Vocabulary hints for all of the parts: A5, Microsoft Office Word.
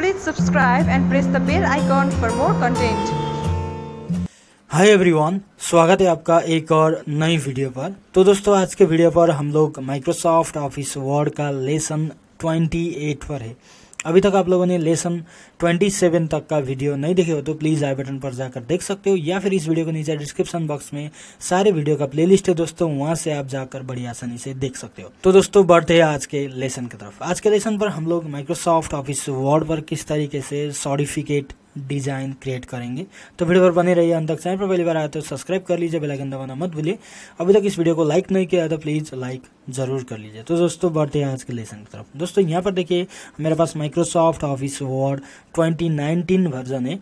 Please subscribe and press the bell icon for more content. Hi everyone, स्वागत है आपका एक और नई वीडियो पर। तो दोस्तों, आज के वीडियो पर हम लोग माइक्रोसॉफ्ट ऑफिस वर्ड का लेसन 28 पर है। अभी तक आप लोगों ने लेसन 27 तक का वीडियो नहीं देखे हो तो प्लीज़ आई बटन पर जाकर देख सकते हो, या फिर इस वीडियो के नीचे डिस्क्रिप्शन बॉक्स में सारे वीडियो का प्लेलिस्ट है दोस्तों, वहां से आप जाकर बड़ी आसानी से देख सकते हो। तो दोस्तों, बढ़ते हैं आज के लेसन की तरफ। आज के लेसन पर हम लोग माइक्रोसॉफ्ट ऑफिस वर्ड पर किस तरीके से सर्टिफिकेट डिज़ाइन क्रिएट करेंगे, तो वीडियो पर बने रहिए अंत तक। चैनल पर पहली बार आए तो सब्सक्राइब कर लीजिए, बेल आइकन दबाना मत भूलिए। अभी तक इस वीडियो को लाइक नहीं किया है तो प्लीज़ लाइक ज़रूर कर लीजिए। तो दोस्तों, बढ़ते हैं आज के लेसन की तरफ। दोस्तों, यहाँ पर देखिए मेरे पास माइक्रोसॉफ्ट ऑफिस वर्ड 2019 वर्जन है।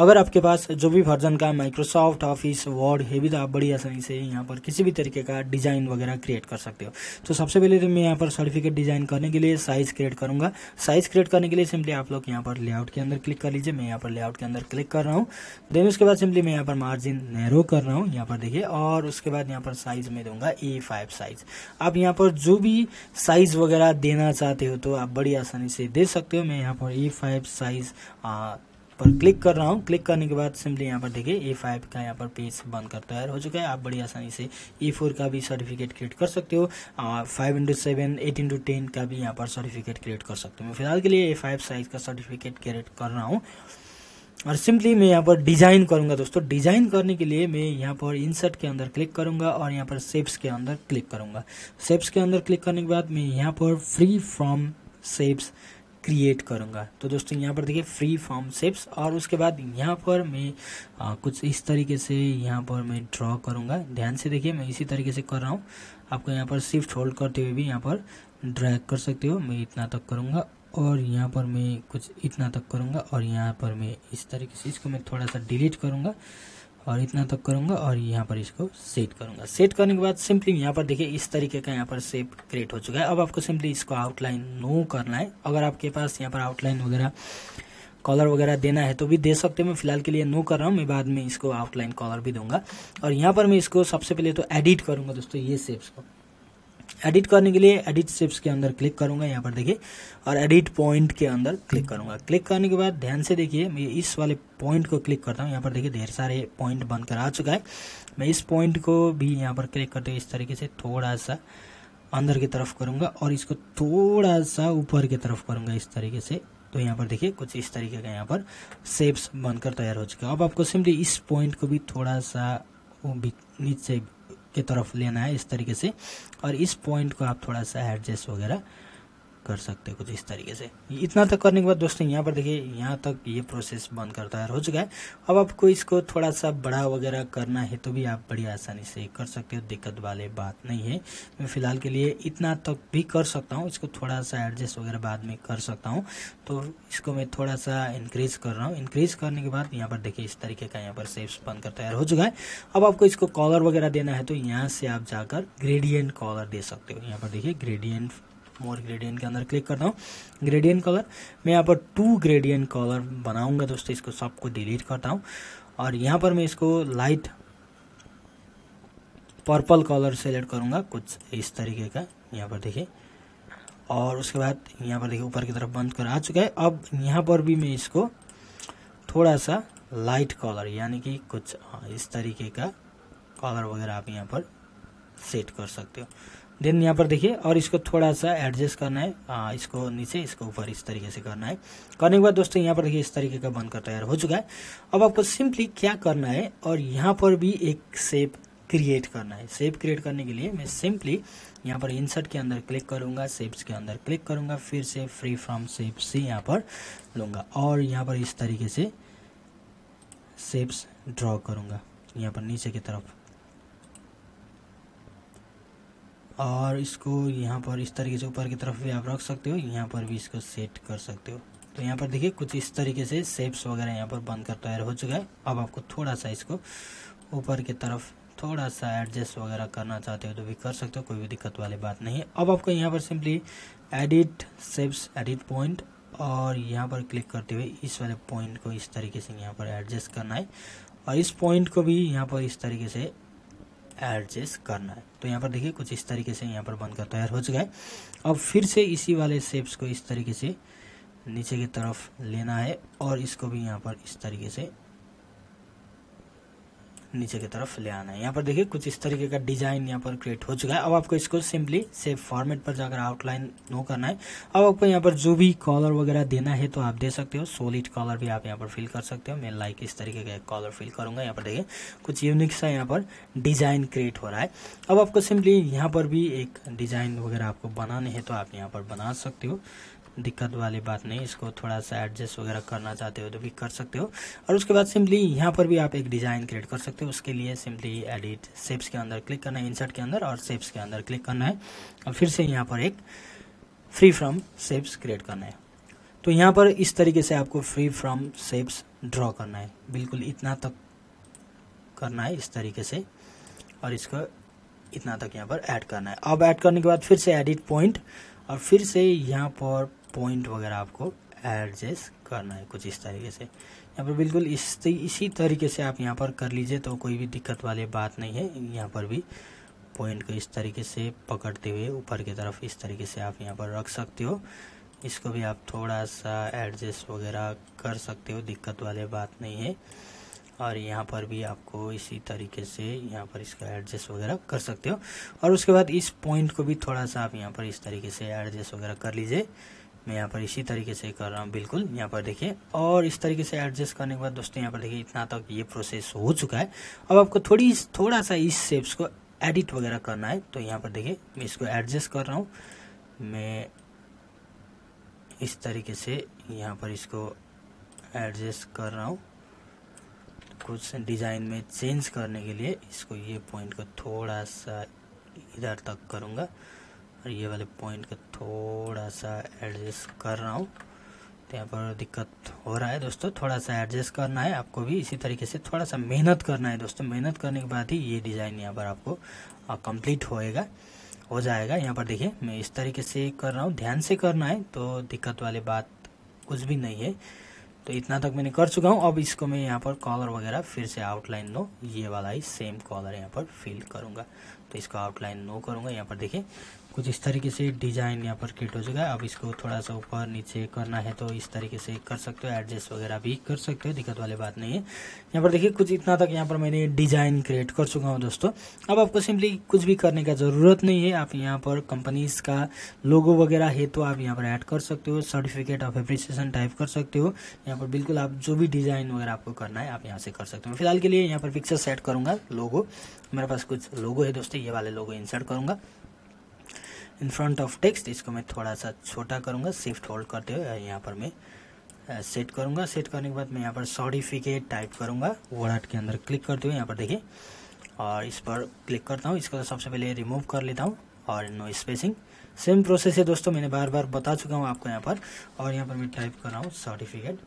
अगर आपके पास जो भी वर्जन का माइक्रोसॉफ्ट ऑफिस वर्ड है भी तो आप बड़ी आसानी से यहाँ पर किसी भी तरीके का डिज़ाइन वगैरह क्रिएट कर सकते हो। तो सबसे पहले तो मैं यहाँ पर सर्टिफिकेट डिज़ाइन करने के लिए साइज़ क्रिएट करूँगा। साइज़ क्रिएट करने के लिए सिंपली आप लोग यहाँ पर लेआउट के अंदर क्लिक कर लीजिए। मैं यहाँ पर लेआउट के अंदर क्लिक कर रहा हूँ। देन उसके बाद सिंपली मैं यहाँ पर मार्जिन नैरो कर रहा हूँ, यहाँ पर देखिए, और उसके बाद यहाँ पर साइज़ में दूंगा A5 साइज़। आप यहाँ पर जो भी साइज़ वगैरह देना चाहते हो तो आप बड़ी आसानी से दे सकते हो। मैं यहाँ पर A5 साइज़ पर क्लिक कर रहा हूँ। क्लिक करने के बाद सिंपली यहाँ पर देखिए A5 का यहाँ पर पेज बनकर तैयार हो चुका है। आप बड़ी आसानी से A4 का भी सर्टिफिकेट क्रिएट कर सकते हो, 5x7, 18x10 का भी यहाँ पर सर्टिफिकेट क्रिएट कर सकते हो। मैं फिलहाल के लिए A5 साइज़ का सर्टिफिकेट क्रिएट कर रहा हूँ और सिंपली मैं यहाँ पर डिज़ाइन करूँगा। दोस्तों, डिज़ाइन करने के लिए मैं यहाँ पर इंसर्ट के अंदर क्लिक करूँगा और यहाँ पर शेप्स के अंदर क्लिक करूँगा। शेप्स के अंदर क्लिक करने के बाद मैं यहाँ पर फ्री फ्रॉम शेप्स क्रिएट करूँगा। तो दोस्तों, यहाँ पर देखिए फ्री फॉर्म शेप्स, और उसके बाद यहाँ पर मैं कुछ इस तरीके से यहाँ पर मैं ड्रॉ करूँगा। ध्यान से देखिए, मैं इसी तरीके से कर रहा हूँ। आपको यहाँ पर शिफ्ट होल्ड करते हुए भी यहाँ पर ड्रैग कर सकते हो। मैं इतना तक करूँगा और यहाँ पर मैं कुछ इतना तक करूँगा, और यहाँ पर मैं इस तरीके से इसको मैं थोड़ा सा डिलीट करूँगा और इतना तक करूँगा, और यहाँ पर इसको सेट करूँगा। सेट करने के बाद सिंपली यहाँ पर देखिए इस तरीके का यहाँ पर शेप क्रिएट हो चुका है। अब आपको सिंपली इसको आउटलाइन नो करना है। अगर आपके पास यहाँ पर आउटलाइन वगैरह कॉलर वगैरह देना है तो भी दे सकते हैं। मैं फिलहाल के लिए नो कर रहा हूँ, मैं बाद में इसको आउटलाइन कॉलर भी दूंगा। और यहाँ पर मैं इसको सबसे पहले तो एडिट करूँगा। दोस्तों, ये शेप्स को एडिट करने के लिए एडिट शेप्स के अंदर क्लिक करूँगा, यहाँ पर देखिए, और एडिट पॉइंट के अंदर क्लिक करूँगा। क्लिक करने के बाद ध्यान से देखिए, मैं इस वाले पॉइंट को क्लिक करता हूँ। यहाँ पर देखिए ढेर सारे पॉइंट बनकर आ चुका है। मैं इस पॉइंट को भी यहाँ पर क्लिक करते हुए इस तरीके से थोड़ा सा अंदर की तरफ करूँगा और इसको थोड़ा सा ऊपर की तरफ करूँगा इस तरीके से। तो यहाँ पर देखिए कुछ इस तरीके का यहाँ पर शेप्स बनकर तैयार हो चुका है। अब आपको सिंपली इस पॉइंट को भी थोड़ा सा नीचे की तरफ लेना है इस तरीके से, और इस पॉइंट को आप थोड़ा सा एडजस्ट वगैरह कर सकते हो कुछ इस तरीके से। इतना तक करने के बाद दोस्तों, यहाँ पर देखिए यहाँ तक ये प्रोसेस बंद करता है हो चुका है। अब आपको इसको थोड़ा सा बड़ा वगैरह करना है तो भी आप बड़ी आसानी से कर सकते हो, दिक्कत वाले बात नहीं है। मैं फिलहाल के लिए इतना तक भी कर सकता हूँ, इसको थोड़ा सा एडजस्ट वगैरह बाद में कर सकता हूँ। तो इसको मैं थोड़ा सा इंक्रीज कर रहा हूँ। इंक्रीज करने के बाद यहाँ पर देखिए इस तरीके का यहाँ पर शेप्स बनकर तैयार हो चुका है। अब आपको इसको कॉलर वगैरह देना है तो यहाँ से आप जाकर ग्रेडियंट कॉलर दे सकते हो। यहाँ पर देखिए ग्रेडियंट मोर ग्रेडियंट के अंदर क्लिक करता हूँ। ग्रेडियंट कलर मैं यहाँ पर 2 ग्रेडियंट कलर बनाऊंगा। दोस्तों, इसको सबको डिलीट करता हूँ और यहाँ पर मैं इसको लाइट पर्पल कलर सेलेक्ट करूँगा कुछ इस तरीके का। यहाँ पर देखिए, और उसके बाद यहाँ पर देखिए ऊपर की तरफ बंद कर आ चुका है। अब यहाँ पर भी मैं इसको थोड़ा सा लाइट कलर यानी कि कुछ इस तरीके का कलर वगैरह आप यहाँ पर सेट कर सकते हो। देन यहाँ पर देखिए, और इसको थोड़ा सा एडजस्ट करना है, इसको नीचे इसको ऊपर इस तरीके से करना है। करने के बाद दोस्तों, यहाँ पर देखिए इस तरीके का बनकर तैयार हो चुका है। अब आपको सिंपली क्या करना है, और यहाँ पर भी एक शेप क्रिएट करना है। शेप क्रिएट करने के लिए मैं सिंपली यहाँ पर इंसर्ट के अंदर क्लिक करूँगा, शेप्स के अंदर क्लिक करूँगा, फिर से फ्री फ्रॉम शेप से यहाँ पर लूँगा और यहाँ पर इस तरीके से शेप्स ड्रॉ करूँगा। यहाँ पर नीचे की तरफ, और इसको यहाँ पर इस तरीके से ऊपर की तरफ भी आप रख सकते हो। यहाँ पर भी इसको सेट कर सकते हो। तो यहाँ पर देखिए कुछ इस तरीके से शेप्स वगैरह यहाँ पर बनकर तैयार हो चुका है। अब आपको थोड़ा सा इसको ऊपर की तरफ थोड़ा सा एडजस्ट वगैरह करना चाहते हो तो भी कर सकते हो, कोई भी दिक्कत वाली बात नहीं है। अब आपको यहाँ पर simply edit shapes, edit point, और यहाँ पर क्लिक करते हुए इस वाले पॉइंट को इस तरीके से यहाँ पर एडजस्ट करना है, और इस पॉइंट को भी यहाँ पर इस तरीके से एडजस्ट करना है। तो यहाँ पर देखिए कुछ इस तरीके से यहाँ पर बनकर तैयार हो चुका है। अब फिर से इसी वाले शेप्स को इस तरीके से नीचे की तरफ लेना है और इसको भी यहाँ पर इस तरीके से नीचे की तरफ ले आना है। यहाँ पर देखिए कुछ इस तरीके का डिज़ाइन यहाँ पर क्रिएट हो चुका है। अब आपको इसको सिंपली सेव फॉर्मेट पर जाकर आउटलाइन नो करना है। अब आपको यहाँ पर जो भी कॉलर वगैरह देना है तो आप दे सकते हो। सॉलिड कॉलर भी आप यहाँ पर फिल कर सकते हो। मैं लाइक इस तरीके का एक कॉलर फिल करूँगा। यहाँ पर देखिए कुछ यूनिक सा यहाँ पर डिज़ाइन क्रिएट हो रहा है। अब आपको सिंपली यहाँ पर भी एक डिज़ाइन वगैरह आपको बनाने हैं तो आप यहाँ पर बना सकते हो, दिक्कत वाली बात नहीं। इसको थोड़ा सा एडजस्ट वगैरह करना चाहते हो तो भी कर सकते हो। और उसके बाद सिंपली यहाँ पर भी आप एक डिज़ाइन क्रिएट कर सकते हो। उसके लिए सिंपली एडिट शेप्स के अंदर क्लिक करना है, इंसर्ट के अंदर और शेप्स के अंदर क्लिक करना है और फिर से यहाँ पर एक फ्री फ्रॉम शेप्स क्रिएट करना है। तो यहाँ पर इस तरीके से आपको फ्री फ्रॉम शेप्स ड्रॉ करना है, बिल्कुल इतना तक करना है इस तरीके से और इसको इतना तक यहाँ पर ऐड करना है। अब ऐड करने के बाद फिर से एडिट पॉइंट और फिर से यहाँ पर पॉइंट वगैरह आपको एडजस्ट करना है कुछ इस तरीके से। यहाँ पर बिल्कुल इसी तरीके से आप यहाँ पर कर लीजिए तो कोई भी दिक्कत वाली बात नहीं है। यहाँ पर भी पॉइंट को इस तरीके से पकड़ते हुए ऊपर की तरफ इस तरीके से आप यहाँ पर रख सकते हो। इसको भी आप थोड़ा सा एडजस्ट वगैरह कर सकते हो, दिक्कत वाली बात नहीं है। और यहाँ पर भी आपको इसी तरीके से यहाँ पर इसका एडजस्ट वगैरह कर सकते हो। और उसके बाद इस पॉइंट को भी थोड़ा सा आप यहाँ पर इस तरीके से एडजस्ट वगैरह कर लीजिए। मैं यहाँ पर इसी तरीके से कर रहा हूँ, बिल्कुल यहाँ पर देखिए। और इस तरीके से एडजस्ट करने के बाद दोस्तों यहाँ पर देखिए इतना तक ये प्रोसेस हो चुका है। अब आपको थोड़ा सा इस शेप्स को एडिट वगैरह करना है तो यहाँ पर देखिए मैं इसको एडजस्ट कर रहा हूँ। मैं इस तरीके से यहाँ पर इसको एडजस्ट कर रहा हूँ कुछ डिज़ाइन में चेंज करने के लिए। इसको ये पॉइंट को थोड़ा सा इधर तक करूँगा और ये वाले पॉइंट को थोड़ा सा एडजस्ट कर रहा हूँ। तो यहाँ पर दिक्कत हो रहा है दोस्तों, थोड़ा सा एडजस्ट करना है आपको भी। इसी तरीके से थोड़ा सा मेहनत करना है दोस्तों। मेहनत करने के बाद ही ये डिज़ाइन यहाँ पर आपको कंप्लीट होएगा, हो जाएगा। यहाँ पर देखिए मैं इस तरीके से कर रहा हूँ, ध्यान से करना है तो दिक्कत वाली बात कुछ भी नहीं है। तो इतना तक मैंने कर चुका हूँ। अब इसको मैं यहाँ पर कॉलर वगैरह फिर से आउटलाइन नो, ये वाला ही सेम कॉलर यहाँ पर फिल करूँगा। तो इसको आउटलाइन नो करूँगा। यहाँ पर देखिए कुछ इस तरीके से डिज़ाइन यहाँ पर क्रिएट हो चुका है। अब इसको थोड़ा सा ऊपर नीचे करना है तो इस तरीके से कर सकते हो, एडजस्ट वगैरह भी कर सकते हो, दिक्कत वाली बात नहीं है। यहाँ पर देखिए कुछ इतना तक यहाँ पर मैंने डिज़ाइन क्रिएट कर चुका हूँ दोस्तों। अब आपको सिंपली कुछ भी करने का ज़रूरत नहीं है। आप यहाँ पर कंपनीज़ का लोगो वगैरह है तो आप यहाँ पर ऐड कर सकते हो, सर्टिफिकेट ऑफ एप्रिसिएशन टाइप कर सकते हो। यहाँ पर बिल्कुल आप जो भी डिज़ाइन वगैरह आपको करना है आप यहाँ से कर सकते हो। फिलहाल के लिए यहाँ पर पिक्चर सेट करूँगा। लोगो मेरे पास कुछ लोगो है दोस्तों, ये वाले लोगो इंसर्ट करूँगा इन फ्रंट ऑफ टेक्स्ट। इसको मैं थोड़ा सा छोटा करूँगा, शिफ्ट होल्ड करते हुए यहाँ पर मैं सेट करूँगा। सेट करने के बाद मैं यहाँ पर सर्टिफिकेट टाइप करूँगा, वर्ड के अंदर क्लिक करते हुए यहाँ पर देखिए और इस पर क्लिक करता हूँ। इसको सबसे पहले रिमूव कर लेता हूँ और नो स्पेसिंग। सेम प्रोसेस है दोस्तों, मैंने बार बार बता चुका हूँ आपको यहाँ पर। और यहाँ पर मैं टाइप कर रहा हूँ सर्टिफिकेट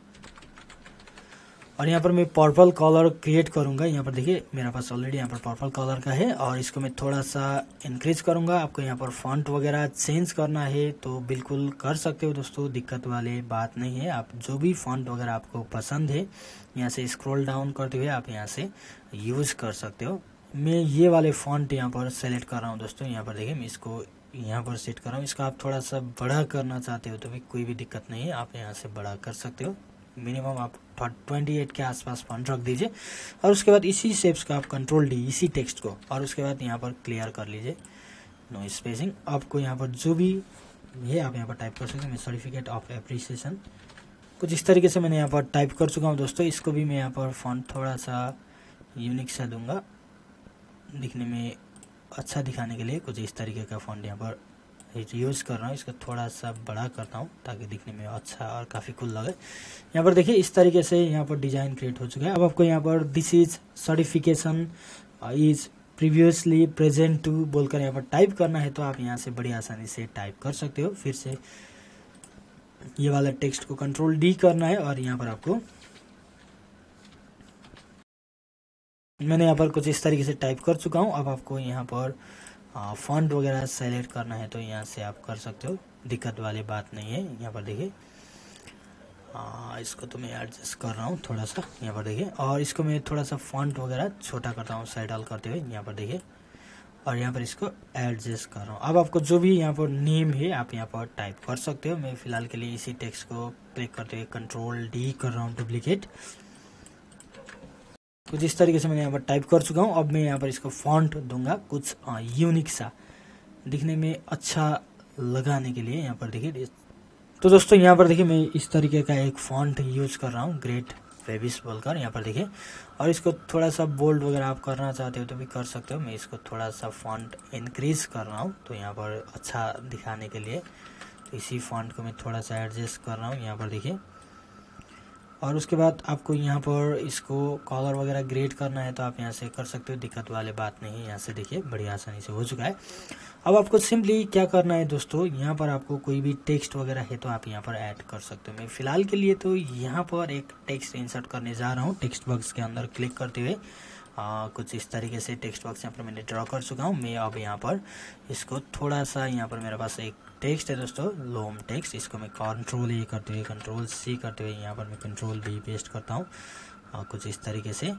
और यहाँ पर मैं पर्पल कलर क्रिएट करूँगा। यहाँ पर देखिए मेरे पास ऑलरेडी यहाँ पर पर्पल कलर का है और इसको मैं थोड़ा सा इंक्रीज करूँगा। आपको यहाँ पर फॉन्ट वगैरह चेंज करना है तो बिल्कुल कर सकते हो दोस्तों, दिक्कत वाले बात नहीं है। आप जो भी फॉन्ट वगैरह आपको पसंद है यहाँ से स्क्रॉल डाउन करते हुए आप यहाँ से यूज़ कर सकते हो। मैं ये वाले फॉन्ट यहाँ पर सेलेक्ट कर रहा हूँ दोस्तों। यहाँ पर देखिए मैं इसको यहाँ पर सेट कर रहा हूँ। इसका आप थोड़ा सा बड़ा करना चाहते हो तो भी कोई भी दिक्कत नहीं है, आप यहाँ से बड़ा कर सकते हो। मिनिमम आप 28 के आसपास फॉन्ट रख दीजिए और उसके बाद इसी शेप्स का आप कंट्रोल डी इसी टेक्स्ट को और उसके बाद यहाँ पर क्लियर कर लीजिए, नो स्पेसिंग। आपको यहाँ पर जो भी ये आप यहाँ पर टाइप कर सकते हैं। मैं सर्टिफिकेट ऑफ एप्रिसिएशन कुछ इस तरीके से मैंने यहाँ पर टाइप कर चुका हूँ दोस्तों। इसको भी मैं यहाँ पर फॉन्ट थोड़ा सा यूनिक सा दूंगा, दिखने में अच्छा दिखाने के लिए कुछ इस तरीके का फॉन्ट यहाँ पर यूज़ कर रहा हूँ। इसको थोड़ा सा बड़ा करता हूँ ताकि दिखने में अच्छा और काफ़ी कूल लगे। यहाँ पर देखिए इस तरीके से यहाँ पर डिज़ाइन क्रिएट हो चुका है। अब आपको यहाँ पर this is certification is previously present to बोलकर यहाँ पर टाइप करना है तो आप यहाँ से बड़ी आसानी से टाइप कर सकते हो। फिर से ये वाला टेक्स्ट को कंट्रोल डी करना है और यहाँ पर आपको मैंने यहाँ पर कुछ इस तरीके से टाइप कर चुका हूँ। अब आपको यहाँ पर फॉन्ट वगैरह सेलेक्ट करना है तो यहाँ से आप कर सकते हो, दिक्कत वाली बात नहीं है। यहाँ पर देखिए इसको तो मैं एडजस्ट कर रहा हूँ थोड़ा सा। यहाँ पर देखिए और इसको मैं थोड़ा सा फॉन्ट वगैरह छोटा करता हूँ, सेटल करते हुए। यहाँ पर देखिए और यहाँ पर इसको एडजस्ट कर रहा हूँ। अब आपको जो भी यहाँ पर नेम है आप यहाँ पर टाइप कर सकते हो। मैं फिलहाल के लिए इसी टेक्स्ट को प्रेस करते हुए कंट्रोल डी कर रहा हूँ डुप्लीकेट। तो जिस तरीके से मैंने यहाँ पर टाइप कर चुका हूँ, अब मैं यहाँ पर इसको फॉन्ट दूंगा कुछ यूनिक सा दिखने में अच्छा लगाने के लिए। यहाँ पर देखिए तो दोस्तों, यहाँ पर देखिए मैं इस तरीके का एक फॉन्ट यूज़ कर रहा हूँ, ग्रेट वेबिस बोलकर। यहाँ पर देखिए, और इसको थोड़ा सा बोल्ड वगैरह आप करना चाहते हो तो भी कर सकते हो। मैं इसको थोड़ा सा फॉन्ट इंक्रीज कर रहा हूँ तो यहाँ पर अच्छा दिखाने के लिए। तो इसी फॉन्ट को मैं थोड़ा सा एडजस्ट कर रहा हूँ यहाँ पर देखिए। और उसके बाद आपको यहाँ पर इसको कॉलर वगैरह ग्रेड करना है तो आप यहाँ से कर सकते हो, दिक्कत वाले बात नहीं। यहाँ से देखिए बढ़िया आसानी से हो चुका है। अब आपको सिंपली क्या करना है दोस्तों, यहाँ पर आपको कोई भी टेक्स्ट वगैरह है तो आप यहाँ पर ऐड कर सकते हो। मैं फ़िलहाल के लिए तो यहाँ पर एक टेक्स्ट इंसर्ट करने जा रहा हूँ। टेक्स्ट बॉक्स के अंदर क्लिक करते हुए कुछ इस तरीके से टेक्स्ट बॉक्स यहाँ पर मैंने ड्रॉ कर चुका हूँ। मैं अब यहाँ पर इसको थोड़ा सा, यहाँ पर मेरे पास एक टेक्स्ट है दोस्तों, लोम टेक्स्ट। इसको मैं कंट्रोल ए करते हुए कंट्रोल सी करते हुए यहाँ पर मैं कंट्रोल बी पेस्ट करता हूँ कुछ इस तरीके से।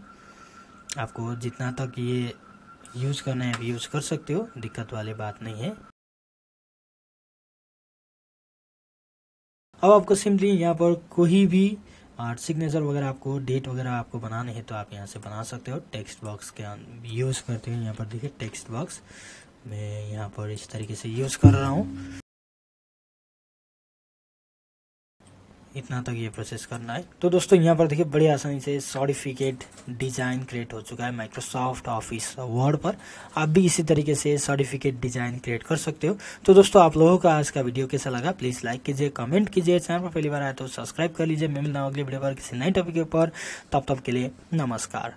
आपको जितना तक ये यूज़ करना है आप यूज़ कर सकते हो, दिक्कत वाली बात नहीं है। अब आपको सिंपली यहाँ पर कोई भी और सिग्नेचर वगैरह आपको, डेट वगैरह आपको बनाने हैं तो आप यहाँ से बना सकते हो टेक्स्ट बॉक्स के यूज़ करते हुए। यहाँ पर देखिए टेक्स्ट बॉक्स मैं यहाँ पर इस तरीके से यूज़ कर रहा हूँ। इतना तक ये प्रोसेस करना है। तो दोस्तों यहाँ पर देखिए बड़ी आसानी से सर्टिफिकेट डिज़ाइन क्रिएट हो चुका है माइक्रोसॉफ्ट ऑफिस वर्ड पर। आप भी इसी तरीके से सर्टिफिकेट डिज़ाइन क्रिएट कर सकते हो। तो दोस्तों आप लोगों का आज का वीडियो कैसा लगा, प्लीज़ लाइक कीजिए, कमेंट कीजिए। चैनल पर पहली बार आए तो सब्सक्राइब कर लीजिए। मैं मिलता हूँ अगले वीडियो पर किसी नए टॉपिक के ऊपर। तब तक के लिए नमस्कार।